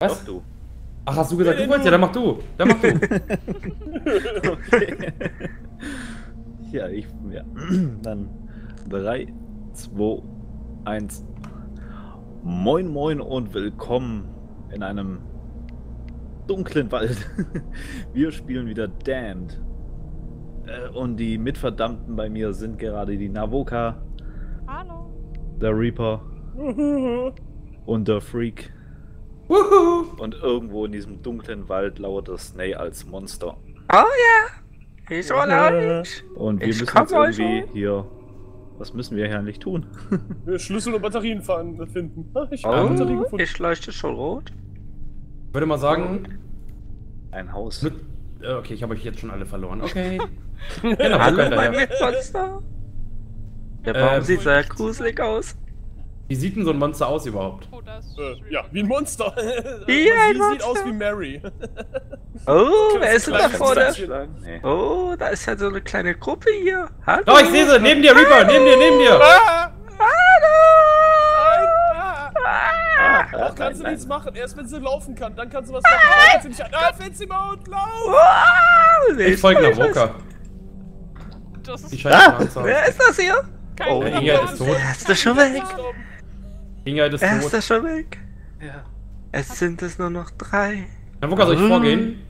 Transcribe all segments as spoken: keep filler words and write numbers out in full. Was? Doch, du. Ach, hast du gesagt, nee, du wolltest? Ja, dann mach du. Dann mach du. Okay. Ja, ich. Ja. Dann drei, zwei, eins. Moin, moin und willkommen in einem dunklen Wald. Wir spielen wieder Damned. Und die Mitverdammten bei mir sind gerade die Navoka. Hallo. Der Reaper. Und der Freak. Wuhu. Und irgendwo in diesem dunklen Wald lauert der Snake als Monster. Oh ja! Yeah. He's all out! Und wir ich müssen jetzt irgendwie also. hier... Was müssen wir hier eigentlich tun? Schlüssel und Batterien finden. Ich, oh, Batterien gefunden. Ich leuchte schon rot. Ich würde mal sagen... Ein Haus. Mit, okay, ich habe euch jetzt schon alle verloren. Okay. Genau, hallo, mein Monster. Der Baum ähm, sieht sehr gruselig aus. Wie sieht denn so ein Monster aus überhaupt? Oh, das ist äh, ja, wie ein Monster. Wie ein Monster. Sieht aus wie Mary. Oh, wer ist denn da vorne? Nee. Oh, da ist ja so eine kleine Gruppe hier. Hallo. Oh, ich sehe sie. Neben dir, Reaper. Hallo. Neben dir, neben dir. Ah. Hallo. Ah. Ach, nein, kannst du nein. nichts machen. Erst wenn sie laufen kann, dann kannst du was machen. Dann kannst du nicht an. Ah, fetz sie mal und lauf. Oh, nee, ich folge Navoka. Das ist... Ah, wer ist das hier? Kein oh, Ingjald ist tot. Er ist da schon weg. Ingjald ist tot. Er ist da schon weg. Ja. Es sind es nur noch drei. Navoka, soll ich vorgehen?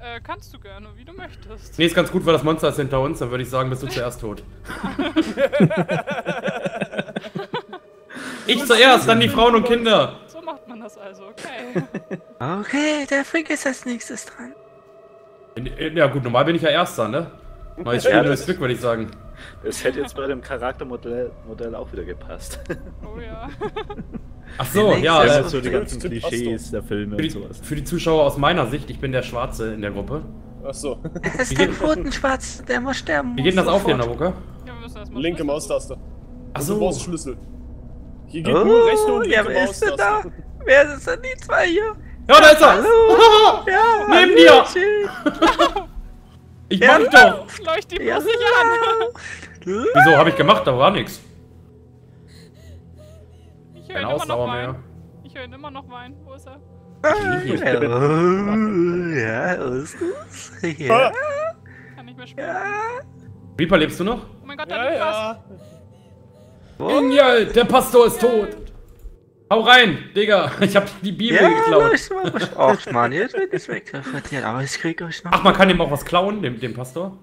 Äh, kannst du gerne, wie du möchtest. Nee, ist ganz gut, weil das Monster ist hinter uns. Dann würde ich sagen, bist du zuerst tot. Ich zuerst, dann die Frauen und Kinder. So macht man das also, okay. Okay, der Freak ist als nächstes dran. In, in, ja gut, normal bin ich ja erster, ne? Neues Spiel, neues Glück, würde ich sagen. Das hätte jetzt bei dem Charaktermodell Modell auch wieder gepasst. Oh ja. Ach so, ja. Das sind so die ganzen Klischees der Filme und sowas. Für die Zuschauer aus meiner Sicht, ich bin der Schwarze in der Gruppe. Ach so. Das ist der Pfotenschwarz, der muss sterben. Wie geht denn das auf, den Navoka? Linke Maustaste. Ach so. Du brauchst Schlüssel. Hier geht nur rechte und linke Maustaste. Wer ist denn da? Wer sind denn die zwei hier? Ja, da ist er! Hallo! Ja, neben dir! Ich mach ja, doch! Leucht die bloß ja, nicht an! Wieso hab ich gemacht? Da war nix. Ich höre ihn immer noch weinen. Ich höre ihn immer noch weinen. Wo ist er? Ja, wo ist es? Ja. Kann nicht mehr spielen. Ja. Reaper, lebst du noch? Oh mein Gott, da liegt was! Ingjald, der Pastor ist tot! Hau rein, Digga! Ich hab die Bibel ja, geklaut. Ach man, jetzt wird es wegtransportiert, aber ich krieg euch noch. Ach, man kann dem auch was klauen, dem, dem Pastor.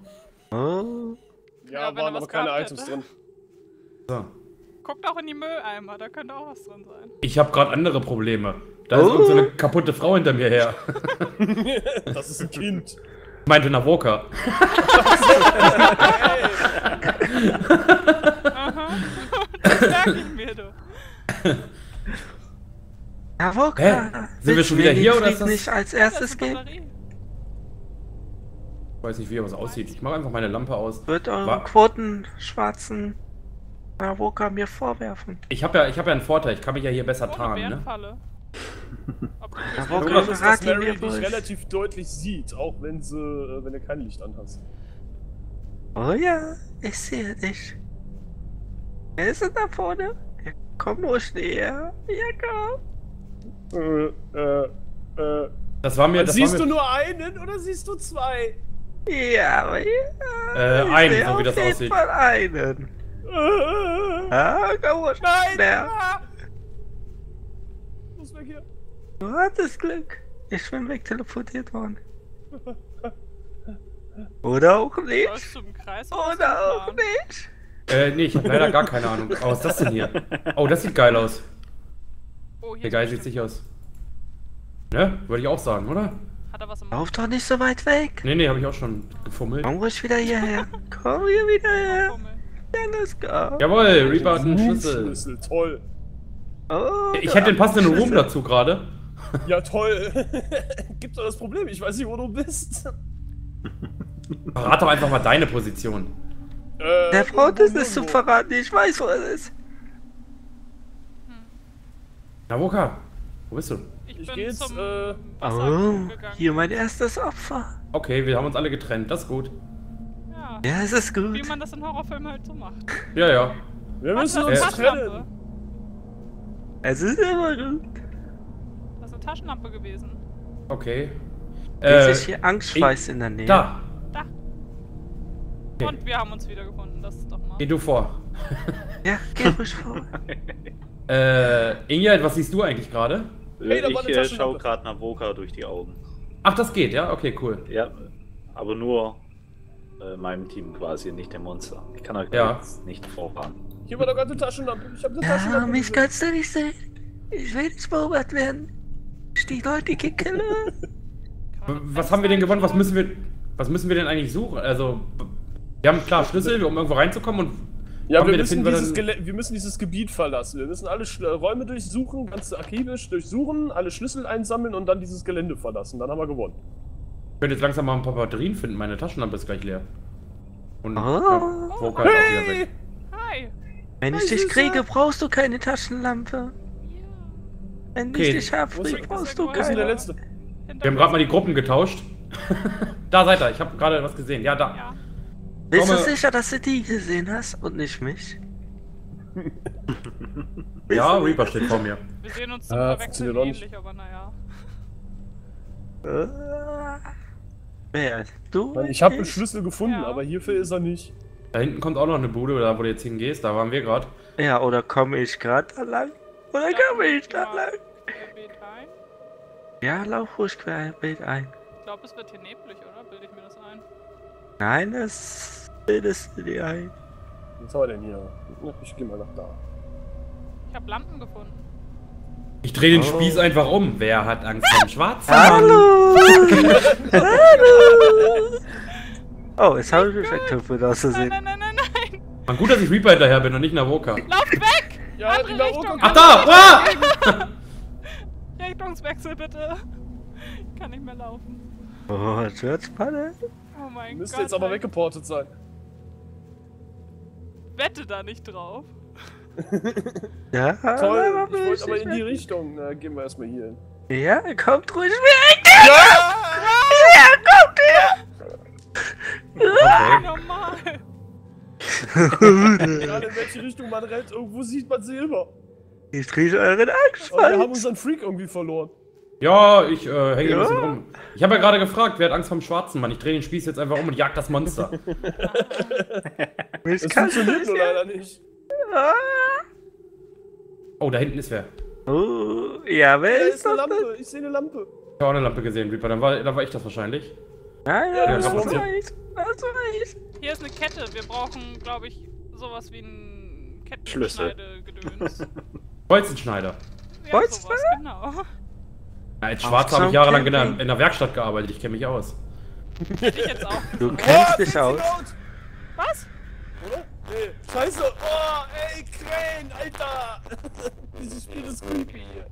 Oh. Ja, ja, waren aber keine Items hätte. drin. So. Guckt auch in die Mülleimer, da könnte auch was drin sein. Ich hab grad andere Probleme. Da oh. ist so eine kaputte Frau hinter mir her. Das ist ein Kind. Ich meinte Navoka. Aha. Das sag ich mir doch. Navoka! Hä? Sind wir schon wieder hier oder ist das? Nicht als erstes gehen? Ich weiß nicht, wie das aussieht. Ich mache einfach meine Lampe aus. Wird euren quotenschwarzen Navoka mir vorwerfen. Ich habe ja, ich hab ja einen Vorteil, ich kann mich ja hier besser tarnen, ne? Navoka, verrat ihn mir ruhig. Relativ deutlich sieht, auch wenn sie, wenn du kein Licht anhast. Oh ja, ich sehe dich. Wer ist denn da vorne? Komm ruhig näher. Ja, komm. Äh, äh, äh. Das war mir, das siehst war mir... du nur einen oder siehst du zwei? Ja, aber ja. Äh, ich einen, so wie das aussieht. Ich sehe einen. Äh, ah, komm ruhig näher. Ich muss weg hier. Du hattest Glück. Ich bin wegteleportiert worden. Oder auch nicht. Oder auch nicht. Äh, nee, ich hab leider gar keine Ahnung. Oh, was ist das denn hier? Oh, das sieht geil aus. Oh, hier der Geil sieht sich aus. Ne? Würde ich auch sagen, oder? Hat er was im Lauf doch nicht so weit weg. Ne, ne, hab ich auch schon gefummelt. Komm ruhig wieder hierher. Komm hier wieder her. Ja, let's go. Jawohl, Reaper hat einen Schlüssel. Schlüssel, toll. Oh, ich hätte den passenden Room dazu gerade. Ja, toll. Gibt's doch das Problem, ich weiß nicht, wo du bist. Verrat doch einfach mal deine Position. Der Freund ist nicht zu verraten, ich weiß, wo er ist. Navoka, wo bist du? Ich bin ich zum äh, Wasser oh, hier mein erstes Opfer. Okay, wir haben uns alle getrennt, das ist gut. Ja, ja, es ist gut. Wie man das in Horrorfilmen halt so macht. Ja, ja. Wir müssen uns trennen. Es ist immer gut. eine Taschenlampe gewesen. Okay. Es äh, ist hier Angstschweiß in der Nähe. Da. Da. Okay. Und wir haben uns wiedergefunden, das ist doch mal. Geh du vor. Ja, geh ruhig vor. äh, Ingjald, was siehst du eigentlich gerade? Hey, ich äh, schaue gerade Navoka durch die Augen. Ach, das geht, ja? Okay, cool. Ja, aber nur äh, meinem Team quasi, nicht dem Monster. Ich kann euch ja. jetzt nicht vorfahren. Ich habe doch gerade eine Taschenlampe. Ich habe eine ja, Taschenlampe. Mich kannst du nicht sehen. Ich will nicht beobachtet werden. Die Leute gekillt. Was haben wir denn gewonnen? Was müssen wir, was müssen wir denn eigentlich suchen? Also, wir haben klar Schlüssel, um irgendwo reinzukommen und... Ja, wir, wir, müssen dieses dann... wir müssen dieses Gebiet verlassen. Wir müssen alle Sch Räume durchsuchen, ganz akribisch durchsuchen, alle Schlüssel einsammeln und dann dieses Gelände verlassen. Dann haben wir gewonnen. Ich könnte jetzt langsam mal ein paar Batterien finden. Meine Taschenlampe ist gleich leer. Und ah. oh. Halt hey. auch wieder weg. Hi. Wenn ich Hi, dich kriege, ja. brauchst du keine Taschenlampe. Ja. Wenn okay. ich dich hab, brauchst, brauchst du keine. Der letzte? Wir haben gerade mal die Gruppen getauscht. Da seid ihr. Ich habe gerade was gesehen. Ja, da. Ja. Bist du sicher, dass du die gesehen hast und nicht mich? Ja, Reaper steht vor mir. Wir sehen uns zum ah, Verwechseln ähnlich, aber naja. Wer? Du? Ich habe einen Schlüssel gefunden, ja. aber hierfür ist er nicht. Da hinten kommt auch noch eine Bude, da wo du jetzt hingehst, da waren wir gerade. Ja, oder komme ich gerade da lang? Oder ja, komme ich da ja. lang? Ja, lauf ruhig querbeet ein. Ich glaube, es wird hier neblig, oder? Bilde ich mir das ein? Nein, das bildest du dir ein. Was haben wir denn hier? Ich geh mal nach da. Ich hab Lampen gefunden. Ich dreh den oh. Spieß einfach um. Wer hat Angst vor dem Schwarzen? Hallo! Hallo! Oh, jetzt habe ich mich weggetöpfelt aus Versehen. Nein, nein, nein, nein, nein. Gut, dass ich Reaper hinterher bin und nicht Navoka. Lauf weg! Ja, andere Richtung! Ach da! Ah! Richtungswechsel bitte. Ich kann nicht mehr laufen. Oh, Churchpanne. Oh mein Müsste Gott, jetzt aber weggeportet sein. Wette da nicht drauf. Ja, toll. Ich wollte aber in die Richtung. Na, gehen wir erstmal hier hin. Ja, kommt ruhig weg. Ja, ja kommt her. Okay. Normal. Gerade in welche Richtung man rennt, irgendwo sieht man Silber. Ich kriege euren Angst. Wir haben unseren Freak irgendwie verloren. Ja, ich äh, hänge ja. ein bisschen rum. Ich habe ja gerade gefragt, wer hat Angst vorm Schwarzen, Mann? Ich drehe den Spieß jetzt einfach um und jag das Monster. Das funktioniert nur leider nicht. Oh, da hinten ist wer. Oh, ja, wer ist, ist eine Lampe. Lampe? Ich sehe eine Lampe. Ich habe auch eine Lampe gesehen, Reaper. Dann war, dann war ich das wahrscheinlich. Nein, ja, ja, das war ich. Das war ich. Hier ist eine Kette. Wir brauchen, glaube ich, sowas wie einen Kettenschneider-Gedöns. Bolzenschneider. Ja, Bolzenschneider? Sowas, genau. Ja, als Schwarz habe ich jahrelang in der, in der Werkstatt gearbeitet, ich kenne mich aus. Ich jetzt auch. Du kennst dich aus. Was? Oder? Nee, scheiße. Oh, ey, Krähen, Alter. Dieses Spiel ist creepy hier.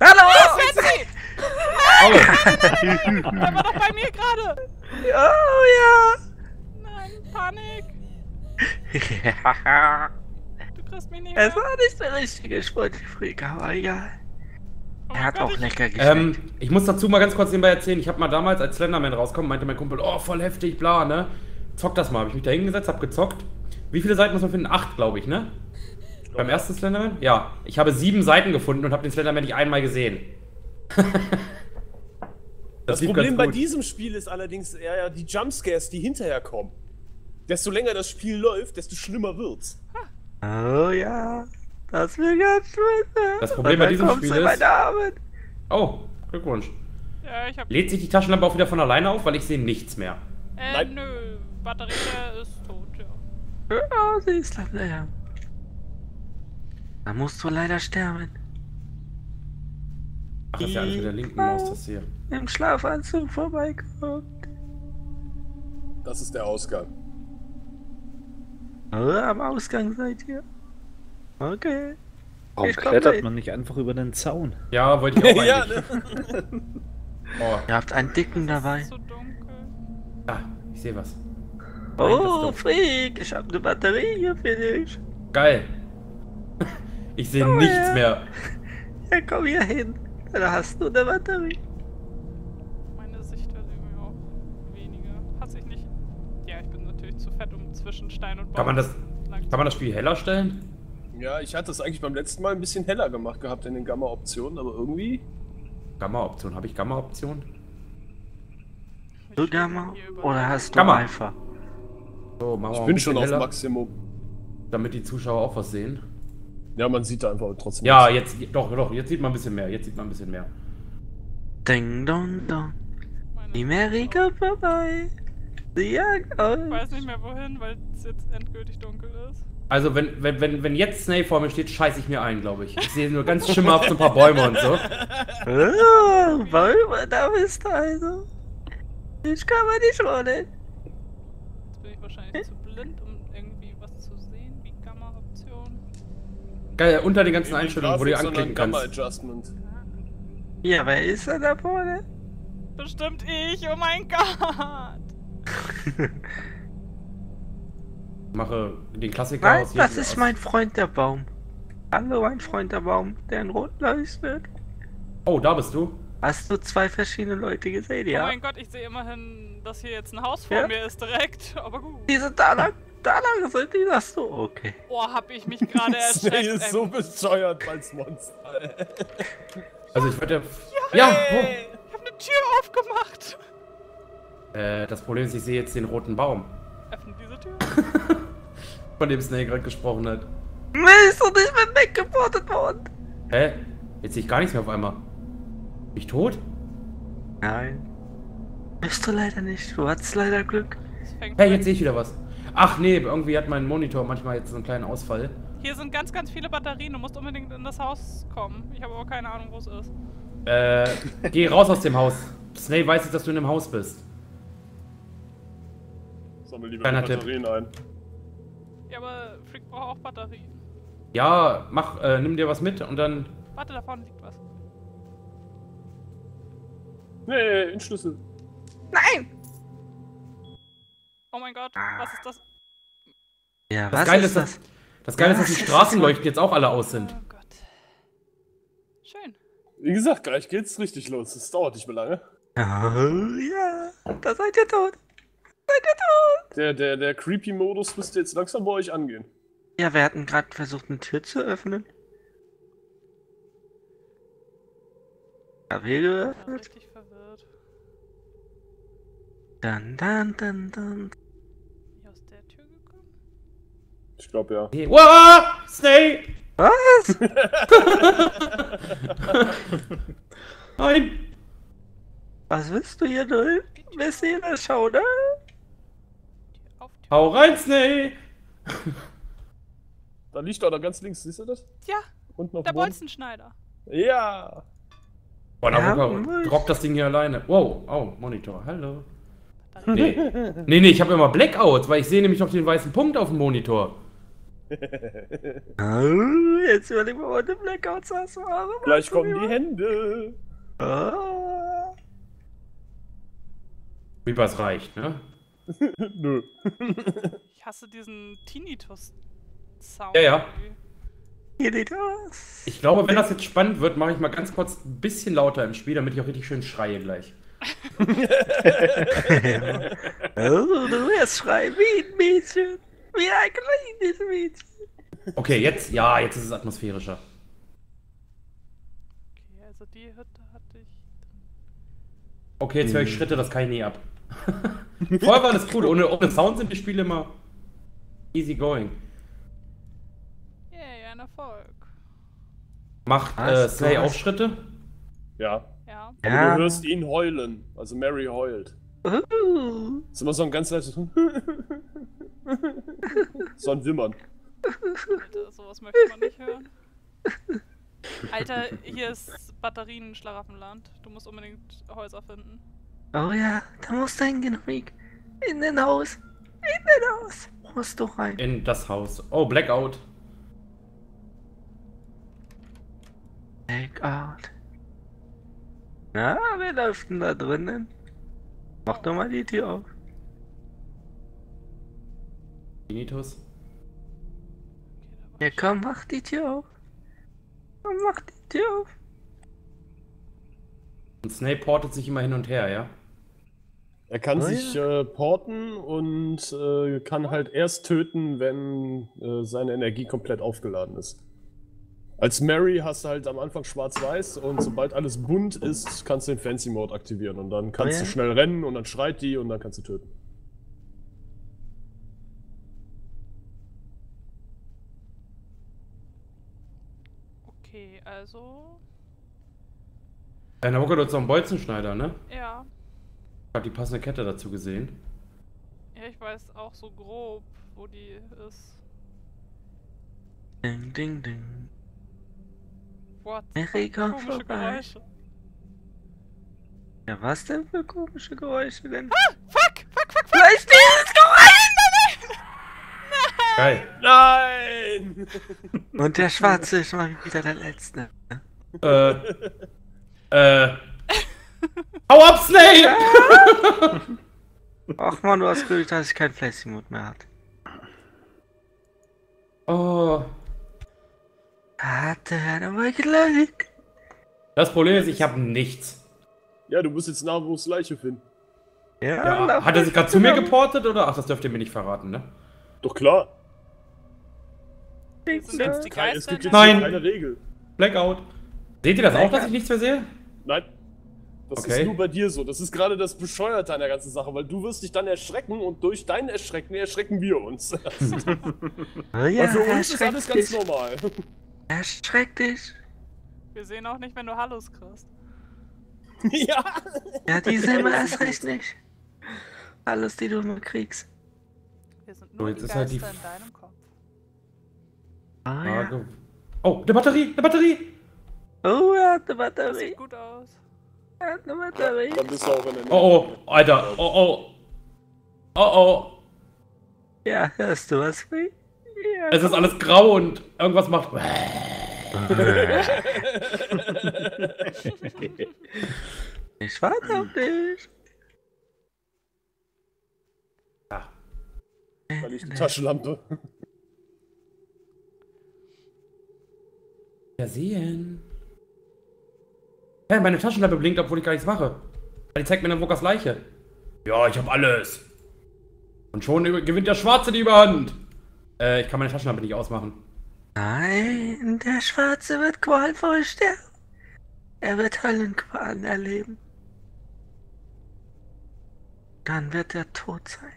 Hallo! Nein, nein, nein, nein, der war doch bei mir gerade. Oh, ja. Nein, Panik. Du kriegst mich nicht mehr. Es war nicht der richtige Sportfreak, aber egal. Er hat auch lecker geschmeckt. Ähm, ich muss dazu mal ganz kurz nebenbei erzählen, ich habe mal damals, als Slenderman rauskommt, meinte mein Kumpel, oh, voll heftig, bla, ne? Zock das mal. Hab ich mich da hingesetzt, hab gezockt. Wie viele Seiten muss man finden? Acht, glaube ich, ne? Stop. Beim ersten Slenderman? Ja. Ich habe sieben Seiten gefunden und habe den Slenderman nicht einmal gesehen. das das Problem bei diesem Spiel ist allerdings eher ja, die Jumpscares, die hinterher kommen. Desto länger das Spiel läuft, desto schlimmer wird's. Oh ja. Das will ganz schön. Das Problem bei diesem Spiel ist... Oh, Glückwunsch. Ja, ich hab... Lädt sich die Taschenlampe auch wieder von alleine auf, weil ich sehe nichts mehr. Äh, Nein. nö. Batterie ist tot, ja. Ja, sie ist dann leer. Da musst du leider sterben. Ach, das ist ja alles mit der linken Maus, das hier. Im Schlafanzug vorbeikommt. Das ist der Ausgang. Oh, am Ausgang seid ihr. Okay. Warum ich klettert komm, man nicht einfach über den Zaun? Ja, wollte ich auch eigentlich. Ja, ne? Oh. Ihr habt einen Dicken dabei. Es ist so dunkel. Ah, ich sehe was. Oh, oh Freak, ich habe eine Batterie hier für dich. Geil. Ich sehe oh, nichts ja. mehr. Ja, komm hier hin. Da hast du eine Batterie. Meine Sicht wird irgendwie auch weniger. Hat sich nicht... Ja, ich bin natürlich zu fett um zwischen Stein und Baum. Kann man das, kann man das Spiel heller stellen? Ja, ich hatte es eigentlich beim letzten Mal ein bisschen heller gemacht gehabt in den Gamma-Optionen, aber irgendwie... Gamma-Option, habe ich Gamma-Option? Du Gamma oder hast du Gamma. Alpha? So, machen wir ich bin schon heller, auf Maximum. Damit die Zuschauer auch was sehen. Ja, man sieht da einfach trotzdem. Ja, jetzt, doch, doch, jetzt sieht man ein bisschen mehr, jetzt sieht man ein bisschen mehr. Ding dong dong. Die Mary kommt vorbei. Sie jagt uns. Ich weiß nicht mehr wohin, weil es jetzt endgültig dunkel ist. Also wenn, wenn, wenn, wenn jetzt Snake vor mir steht, scheiße ich mir ein, glaube ich. Ich sehe nur ganz schimmerhaft so ein paar Bäume und so. Oh, Bäume, da bist du also. Ich kann mal nicht rollen. Jetzt bin ich wahrscheinlich zu blind, um irgendwie was zu sehen, wie Gamma-Option. Geil, unter den ganzen Einstellungen, wo du anklicken kannst. Ja, wer ist da da vorne? Bestimmt ich, oh mein Gott! Mache den Klassiker Nein, aus. Das ist aus. mein Freund der Baum. Hallo, mein Freund der Baum, der in Rot leuchtet. Oh, da bist du. Hast du zwei verschiedene Leute gesehen, ja? Oh mein Gott, ich sehe immerhin, dass hier jetzt ein Haus vor ja? mir ist direkt, aber gut. Die sind da lang, da lang sind die, das so, okay. Oh, hab ich mich gerade erschreckt. Snake ist so bescheuert als Monster, ey. Also ich würde... Ja! ja oh. Ich hab eine Tür aufgemacht! Äh, das Problem ist, ich sehe jetzt den roten Baum. Öffnet diese Tür? Von dem Snake gerade gesprochen hat. Mist, und ich bin weggeportet worden! Hä? Jetzt sehe ich gar nichts mehr auf einmal. Bin ich tot? Nein. Bist du leider nicht, du hattest leider Glück. Hey, jetzt sehe ich wieder was. Ach nee, irgendwie hat mein Monitor manchmal jetzt so einen kleinen Ausfall. Hier sind ganz, ganz viele Batterien, du musst unbedingt in das Haus kommen. Ich habe aber keine Ahnung, wo es ist. Äh, geh raus aus dem Haus. Snake weiß jetzt, dass du in dem Haus bist. Sammel lieber Kleiner Batterien Tipp. ein. Ja, aber Freak braucht auch Batterien. Ja, mach, äh, nimm dir was mit und dann... Warte, da vorne liegt was. Nee, in Schlüssel. Nein! Oh mein Gott, was ist das? Ja, das was Geile ist das? das? Das Geile ja, ist, dass die Straßenleuchten jetzt auch alle aus sind. Oh Gott. Schön. Wie gesagt, gleich geht's richtig los. Das dauert nicht mehr lange. Oh, ja, da seid ihr tot. Seid ihr tot. Der, der, der Creepy-Modus müsste jetzt langsam bei euch angehen. Ja, wir hatten gerade versucht, eine Tür zu öffnen. Ja, wir ja, richtig verwirrt. Dann, dann, dann, dann. Ich glaube ja. Hey. Wow! Snake! Was? Nein! Was willst du hier drin? Wir sehen das Schau, ne? Hau rein, Snake! Da liegt doch da ganz links, siehst du das? Ja! Und noch der Bolzenschneider. Ja! Boah, na, ja, drop das Ding hier alleine. Wow, oh, Monitor, hallo. Nee. nee, nee, ich habe immer Blackouts, weil ich sehe nämlich noch den weißen Punkt auf dem Monitor. Jetzt überlegen wir mal, den Blackout zu hast. Gleich kommen die Hände. Ah. Wie was reicht, ne? Nö. Ich hasse diesen Tinnitus-Sound. Ja, ja. Tinnitus. Ich glaube, wenn das jetzt spannend wird, mache ich mal ganz kurz ein bisschen lauter im Spiel, damit ich auch richtig schön schreie gleich. Oh, du wirst schreien wie ein Mädchen. Wie ein kleines Mädchen. Okay, jetzt, ja, jetzt ist es atmosphärischer. Okay, also die Hütte hatte ich. Okay, jetzt höre ich Schritte, das kann ich nie ab. Vorher war das cool, ohne, ohne Sound sind die Spiele immer easy going. Yay, ein Erfolg. Macht äh, Slay auch Schritte? Ja. Ja. Ja. Du hörst ihn heulen, also Mary heult. Uh. Das ist immer so ein ganz leichtes... so ein Wimmern. Alter, sowas möchte man nicht hören. Alter, hier ist Batterien-Schlaraffenland. Du musst unbedingt Häuser finden. Oh ja, da musst du hingehen, Freak. In den Haus. In den Haus. Musst du rein. In das Haus. Oh, Blackout. Blackout. Na, wer läuft denn da drinnen? Mach doch mal die Tür auf. Tinnitus. Ja komm, mach die Tür auf. Komm, mach die Tür auf. Und Snape portet sich immer hin und her, ja? Er kann oh, sich ja. äh, porten und äh, kann halt erst töten, wenn äh, seine Energie komplett aufgeladen ist. Als Mary hast du halt am Anfang schwarz-weiß und sobald alles bunt ist, kannst du den Fancy Mode aktivieren und dann kannst oh, ja. du schnell rennen und dann schreit die und dann kannst du töten. Okay, also... Ja, in der Woche hat uns noch einen Bolzenschneider, ne? Ja. Ich habe die passende Kette dazu gesehen. Ja, ich weiß auch so grob, wo die ist. Ding, ding, ding. What? Mary, komm vorbei. Ja, was denn für komische Geräusche denn? Ah, fuck, fuck, fuck, fuck! Da ist dieses Geräusch! Nein, nein, nein! Nein! Nein! Und der Schwarze ist mal wieder der Letzte. Äh... Äh... Hau ab, Snake! Ach man, du hast Glück, dass ich keinen Flashy-Mode mehr hat. Oh... Hatte er nochmal Glück? Das Problem ist, ich habe nichts. Ja, du musst jetzt nach, wo es Leiche finden. Ja, ja. Hat er sich gerade zu mir geportet, oder? Ach, das dürft ihr mir nicht verraten, ne? Doch klar. Das ist jetzt die Geister, es gibt jetzt keine Regel. Blackout. Seht ihr das auch, dass ich nichts mehr sehe? Nein. Das okay. ist nur bei dir so. Das ist gerade das Bescheuerte an der ganzen Sache, weil du wirst dich dann erschrecken und durch dein Erschrecken erschrecken wir uns. Oh ja, für uns ist alles ganz normal. Erschreck dich. Wir sehen auch nicht, wenn du Hallos kriegst. Ja. Ja, die sehen wir erst recht nicht. Hallos, die du immer kriegst. Wir sind nur so, jetzt die ist halt die in deinem Kopf. Ah, ja. Oh, eine Batterie, eine Batterie. Oh, er hat eine Batterie. Das sieht gut aus. Er hat eine Batterie. Dann bist du auch in der Nähe. Oh, oh, Alter. Oh, oh. Oh, oh. Ja, hörst du was, Freak? Ja. Es ist alles grau und irgendwas macht. Ich warte auf dich. Ja. Da liegt eine Taschenlampe. Ja, sehen. Hey, meine Taschenlampe blinkt, obwohl ich gar nichts mache. Die zeigt mir dann Wokas Leiche. Ja, ich hab alles. Und schon gewinnt der Schwarze die Überhand. Ich kann meine Taschenlampe nicht ausmachen. Nein, der Schwarze wird qualvoll sterben. Er wird Höllenqualen erleben. Dann wird er tot sein.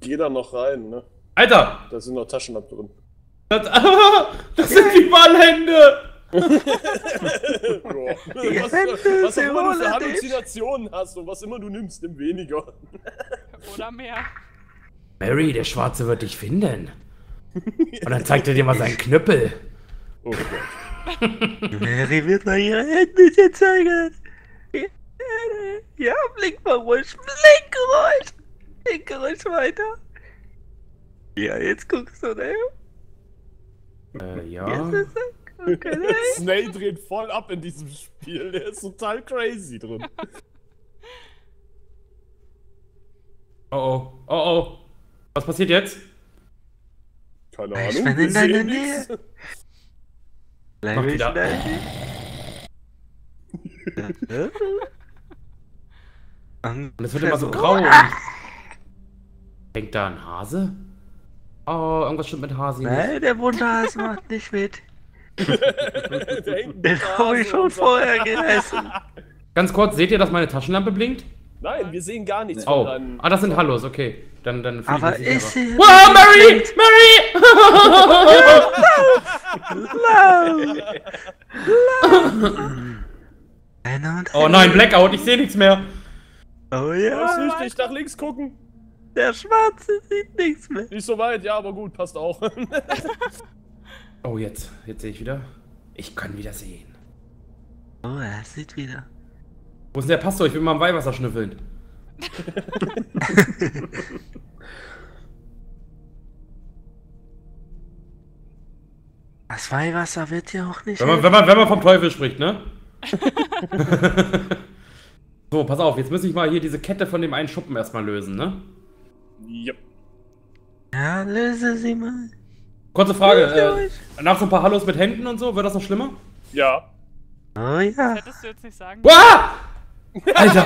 Geh da noch rein, ne? Alter! Da sind noch Taschenlampen drin. Das, das sind die Ballhände! was was auch immer du für Halluzinationen hast und was immer du nimmst, nimm weniger. Oder mehr. Mary, der Schwarze wird dich finden. Und dann zeigt er dir mal seinen Knüppel. Oh Gott. Mary wird mal ihre Hände dir zeigen. Ja, blink mal ruhig. Blink ruhig. Blink ruhig weiter. Ja, jetzt guckst du, ne? Äh, ja. Okay. Snake dreht voll ab in diesem Spiel. Der ist total crazy drin. Oh oh. Oh oh. Was passiert jetzt? Keine Ahnung. Ich bin in deiner Nähe. Bleib ich da. Und es wird immer so grau. Hängt da ein Hase? Oh, irgendwas stimmt mit Hase. Nein, der Wunderhase macht nicht mit. Den habe ich schon vorher gegessen. Ganz kurz, seht ihr, dass meine Taschenlampe blinkt? Nein, wir sehen gar nichts. Oh, ah, das sind Hallos, okay. Dann, dann aber ist sie... Wow, Mary! Mary! Oh nein, Blackout, ich sehe nichts mehr. Oh ja. Ich muss nicht nach links gucken. Der Schwarze sieht nichts mehr. Nicht so weit, ja, aber gut, passt auch. Oh, jetzt. Jetzt sehe ich wieder. Ich kann wieder sehen. Oh, er sieht wieder. Wo ist denn der Pastor? Ich will mal am Weihwasser schnüffeln. Das Weihwasser wird ja auch nicht... Wenn man, wenn man, wenn man vom Teufel spricht, ne? So, pass auf. Jetzt muss ich mal hier diese Kette von dem einen Schuppen erstmal lösen, ne? Yep. Ja, löse sie mal. Kurze Frage, äh, nach so ein paar Hallos mit Händen und so, wird das noch schlimmer? Ja. Oh ja. Das hättest du jetzt nicht sagen. Ah! Alter!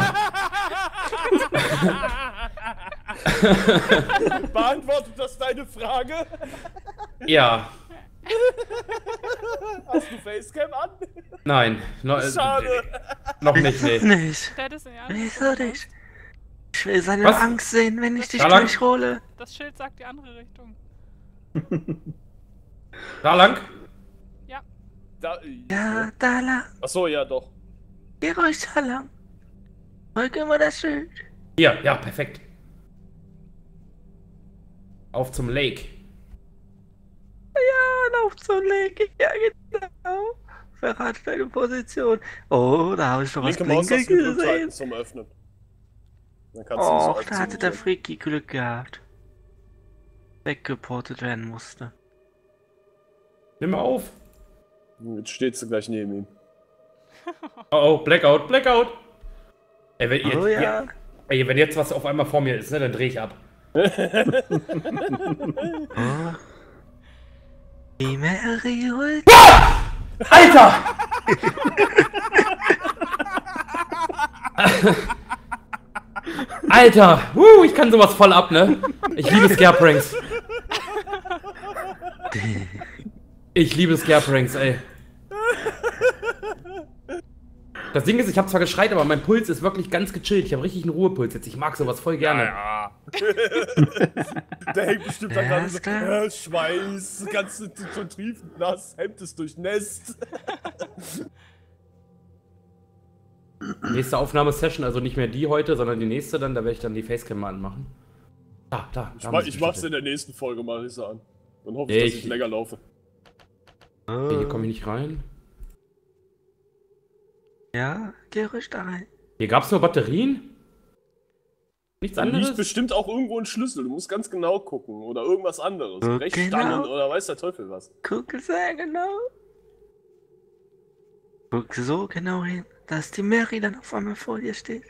Beantwortet das deine Frage? Ja. Hast du Facecam an? Nein. No, schade. Noch nicht, nee. Nicht. Wieso nicht? Ich will seine Was? Angst sehen, wenn ich dich da durchhole. Lang? Das Schild sagt die andere Richtung. Da lang? Ja. Da, ja, da lang. Achso, ja, doch. Geh ruhig da lang. Folge immer das Schild. Ja, ja, perfekt. Auf zum Lake. Ja, auf zum Lake. Ja, genau. Verrate deine Position. Oh, da habe ich noch was Blinken gesehen. Zum Öffnen. Dann kannst oh, du da hatte der Freaky Glück gehabt. Weggeportet werden musste. Nimm mal auf. Jetzt stehtst du gleich neben ihm. Oh, oh, Blackout, Blackout. Ey, wenn, oh, ihr, ja. Ey, wenn jetzt was auf einmal vor mir ist, ne, dann dreh ich ab. Oh. Die Mary holt. Boah! Alter! Alter! Uh, ich kann sowas voll ab, ne? Ich liebe Scarepranks. Ich liebe Scarepranks, ey. Das Ding ist, ich habe zwar geschreit, aber mein Puls ist wirklich ganz gechillt. Ich habe richtig einen Ruhepuls jetzt. Ich mag sowas voll gerne. Ja, ja. Der hängt bestimmt da gerade so äh, Schweiß, ganz schon triefend nass, Hemd ist durchnässt. Nächste Aufnahmesession, also nicht mehr die heute, sondern die nächste dann. Da werde ich dann die Facecam mal anmachen. Da, da. Ich, da mach, ich mach's in der nächsten Folge, mache ich sie an. Dann hoffe ich, ich, dass ich länger laufe. Okay, hier komme ich nicht rein. Ja, geh ruhig da rein. Hier gab's nur Batterien? Nichts da anderes? Liegt bestimmt auch irgendwo ein Schlüssel, du musst ganz genau gucken. Oder irgendwas anderes. Okay, Brechstangen genau. Oder weiß der Teufel was. Guck sehr genau. Guck so genau hin, dass die Mary dann auf einmal vor dir steht.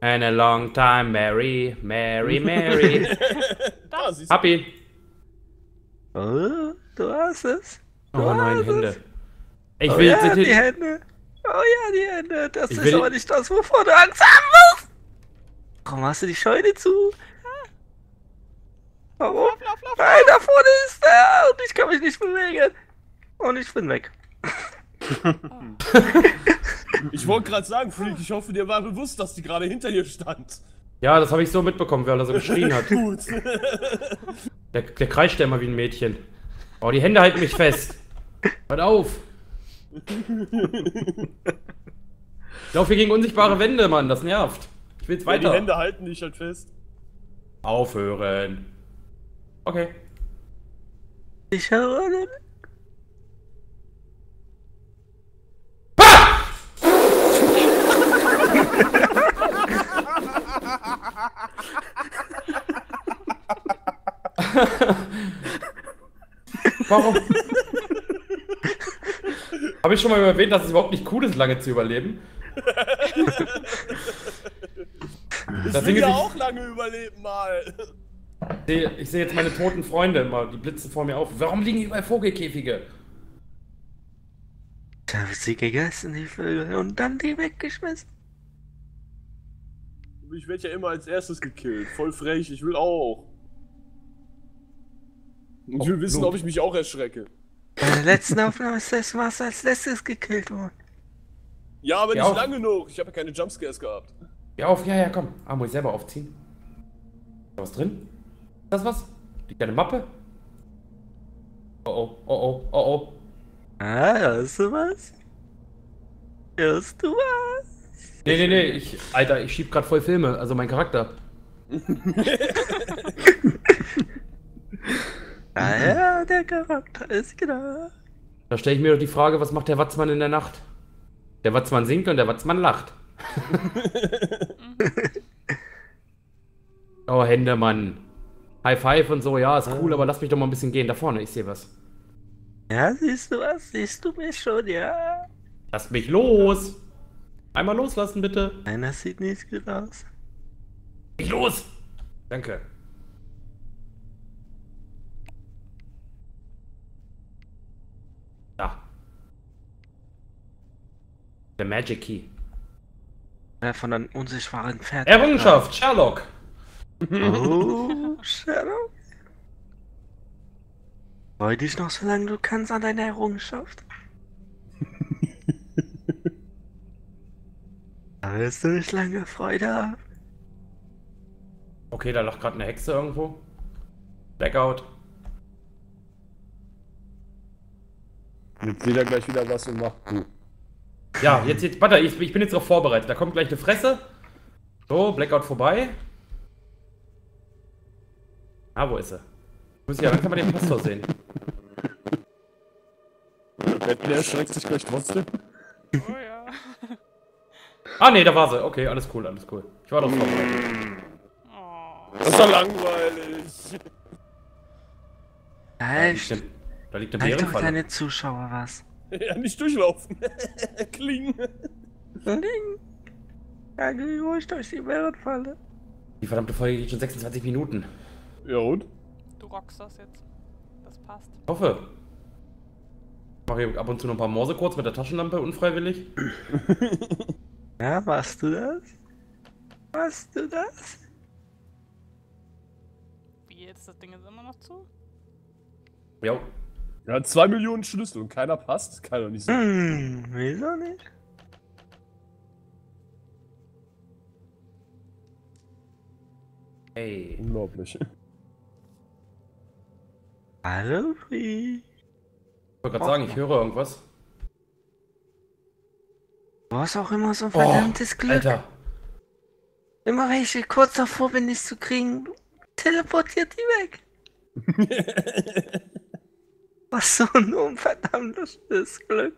And a long time, Mary, Mary, Mary. Da, Happy. Oh, du hast es. Du oh, nein, Hände. Es. Ich oh, will ja, die Hände. Oh ja, die Hände. Das ich ist aber nicht das, wovor du Angst haben musst. Warum hast du die Scheune zu? Warum? Lauf, lauf, lauf, nein, da vorne ist er und ich kann mich nicht bewegen. Und ich bin weg. Ich wollte gerade sagen, Freak, ich hoffe, dir war bewusst, dass die gerade hinter dir stand. Ja, das habe ich so mitbekommen, weil er so geschrien hat. Gut. Der, der kreischt ja immer wie ein Mädchen. Oh, die Hände halten mich fest. Hört auf. Ich laufe hier gegen unsichtbare Wände, Mann, das nervt. Ich will's weiter. Ja, die Hände halten dich halt fest. Aufhören. Okay. Ich höre. Ah! Warum? Habe ich schon mal erwähnt, dass es überhaupt nicht cool ist, lange zu überleben? Ich will ja auch lange überleben mal. Ich sehe jetzt meine toten Freunde immer, die blitzen vor mir auf. Warum liegen überall Vogelkäfige? Ich habe sie gegessen, die Vögel, und dann die weggeschmissen. Ich werde ja immer als erstes gekillt, voll frech, ich will auch. Und ich will wissen, ob ich mich auch erschrecke. Bei der letzten Aufnahme ist das Wasser als letztes gekillt worden. Ja, aber nicht lange genug. Ich habe ja keine Jumpscares gehabt. Ja, auf, ja, ja, komm. Ah, muss ich selber aufziehen. Ist da was drin? Ist das was? Liegt da eine Mappe? Oh oh, oh oh, oh oh. Ah, hörst du was? Hörst du was? Nee, nee, nee. Ich, Alter, ich schieb grad voll Filme. Also mein Charakter. Ah ja, der Charakter ist genau. Da stelle ich mir doch die Frage, was macht der Watzmann in der Nacht? Der Watzmann singt und der Watzmann lacht. Oh, Hände, Mann. High Five und so, ja, ist cool, aber lass mich doch mal ein bisschen gehen. Da vorne, ich sehe was. Ja, siehst du was? Siehst du mich schon, ja? Lass mich los! Einmal loslassen, bitte. Nein, das sieht nicht gut aus. Ich los! Danke. The Magic Key. Von einem unsichtbaren Pferd. Errungenschaft, Sherlock! Oh, Sherlock? Freu dich noch, solange du kannst, an deiner Errungenschaft. Da wirst du nicht lange Freude haben. Okay, da lacht gerade eine Hexe irgendwo. Blackout. Jetzt seht ihr gleich wieder was und macht gut. Ja, jetzt, jetzt, warte, ich, ich bin jetzt darauf vorbereitet. Da kommt gleich eine Fresse. So, Blackout vorbei. Ah, wo ist sie? Muss ich ja langsam mal den Pastor sehen. Der erschreckt sich gleich trotzdem. Oh ja. Ah, ne, da war sie. Okay, alles cool, alles cool. Ich war doch vorbereitet. Oh. Das war langweilig. Echt? Da liegt eine, da liegt eine Bärenfalle. Doch deine Zuschauer was. Ja, nicht durchlaufen. Kling. Kling. Ja, geh ruhig durch die Bärenfalle. Die verdammte Folge geht schon sechsundzwanzig Minuten. Ja und? Du rockst das jetzt. Das passt. Ich hoffe. Ich mache hier ab und zu noch ein paar Morse kurz mit der Taschenlampe unfreiwillig. Ja, machst du das? Machst du das? Wie jetzt? Das Ding ist immer noch zu? Jo. Ja, zwei Millionen Schlüssel und keiner passt. Kann doch nicht sein. Hm, wieso nicht? Ey. Unglaublich. Hallo, Freak. Ich wollte gerade sagen, ich höre irgendwas. Du hast auch immer so ein verdammtes oh, Glück. Alter. Immer wenn ich kurz davor bin, dich zu kriegen, teleportiert die weg. Was so ein unverdammtes Glück.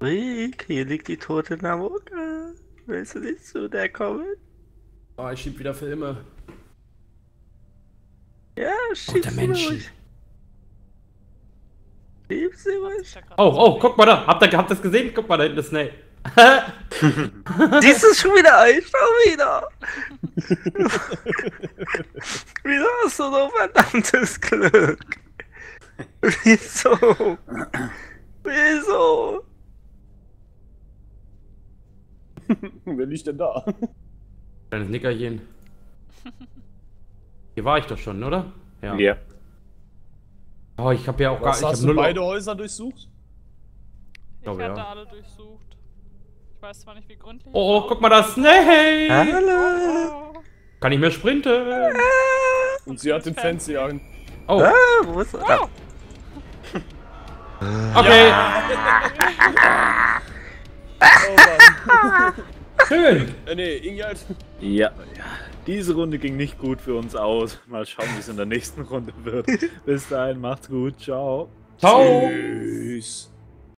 Freak, hier liegt die tote Navoka. Willst du nicht zu der kommen? Oh, ich schieb wieder Filme. Ja, schieb sie ruhig. Schieb sie ruhig. Oh, oh, guck mal da. Habt ihr, habt ihr das gesehen? Guck mal da hinten, das Snake. Siehst du schon wieder? Ich schau wieder. Wieso hast du so verdammtes Glück? Wieso? Wieso? Wer liegt denn da? Kleines Nickerchen. Hier war ich doch schon, oder? Ja. Yeah. Oh, ich hab ja auch Was gar nicht. Hast ich hab du beide Häuser durchsucht? Ich, ich glaube, hatte ja. alle durchsucht. Ich weiß zwar nicht, wie gründlich. Oh, oh guck mal, das Snake! Hallo! Oh. Kann ich mehr sprinten? Ah. Und, Und sie hat den Fancy, Fancy an. Oh! Ah, wo ist er? Oh. Okay! Ja. Oh Mann. Schön! Äh, nee, Ingjald. Ja, ja, diese Runde ging nicht gut für uns aus. Mal schauen, wie es in der nächsten Runde wird. Bis dahin, macht's gut. Ciao. Ciao. Tschüss.